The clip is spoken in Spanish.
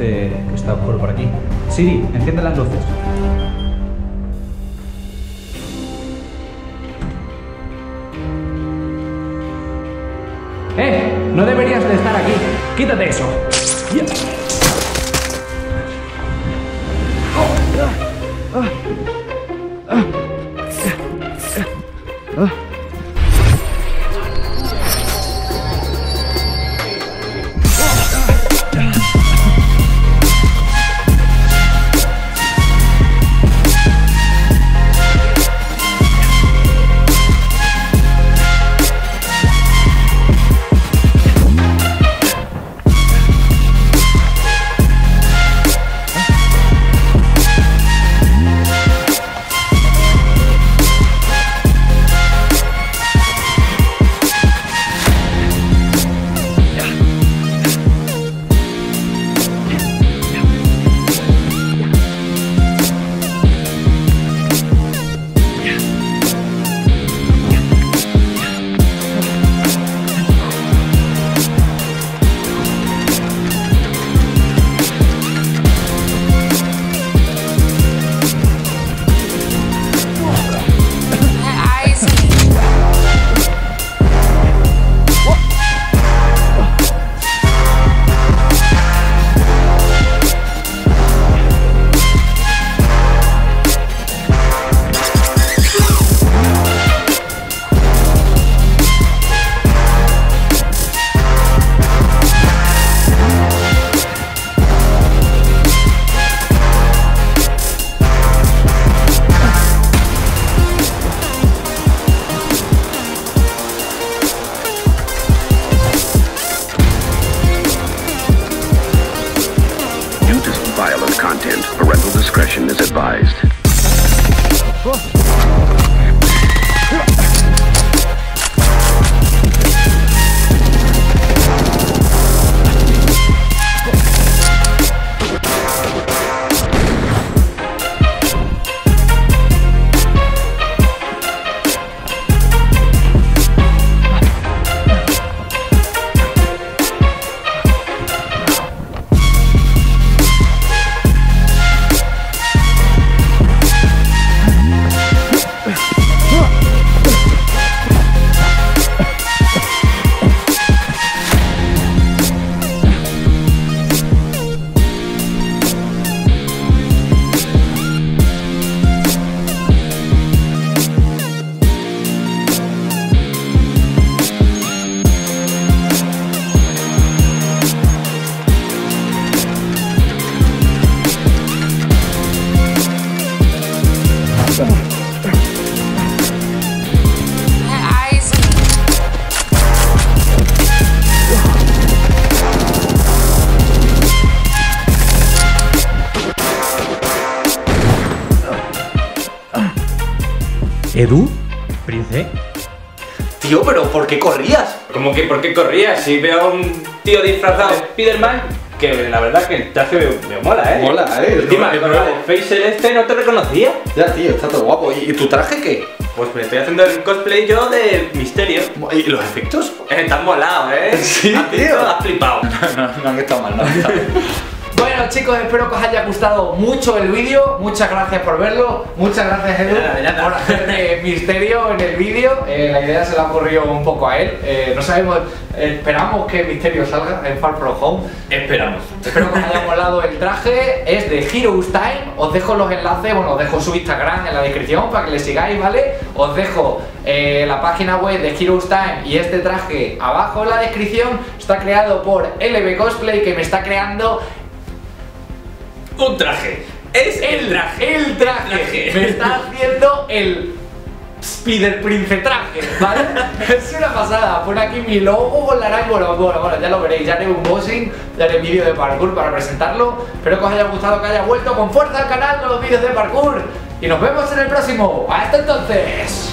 parece que está oscuro por aquí. Siri, enciende las luces. ¡Eh! No deberías de estar aquí. ¡Quítate eso! ¿Edu? ¿Prince? Tío, pero ¿por qué corrías? ¿Cómo que por qué corrías? Si veo a un tío disfrazado de Spider-Man, que la verdad que el traje me mola, ¿eh? Mola, ¿eh? Encima, el Face este no te reconocía. Ya, tío, está todo guapo. ¿Y tu traje qué? Pues me estoy haciendo el cosplay yo de Mysterio. ¿Y los efectos? Están molados, ¿eh? Sí, tío. Has flipado. No han estado mal, no han estado mal. Bueno, chicos, espero que os haya gustado mucho el vídeo. Muchas gracias por verlo. Muchas gracias, Edu, ya. Por hacer Mysterio en el vídeo. La idea se le ha ocurrido un poco a él. No sabemos, esperamos que Mysterio salga en Far From Home. Esperamos. Espero que os haya molado el traje. Es de Hero's Time. Os dejo los enlaces, bueno, os dejo su Instagram en la descripción para que le sigáis, ¿vale? Os dejo la página web de Hero's Time y este traje abajo en la descripción. Está creado por LB Cosplay, que me está creando un traje. Es el traje. Me está haciendo el Spider Prince traje, ¿vale? Es una pasada. Pon aquí mi logo con la araña. Bueno, ya lo veréis. Ya haré un boxing, ya haré vídeo de parkour para presentarlo. Espero que os haya gustado, que haya vuelto con fuerza al canal con los vídeos de parkour. Y nos vemos en el próximo. Hasta entonces.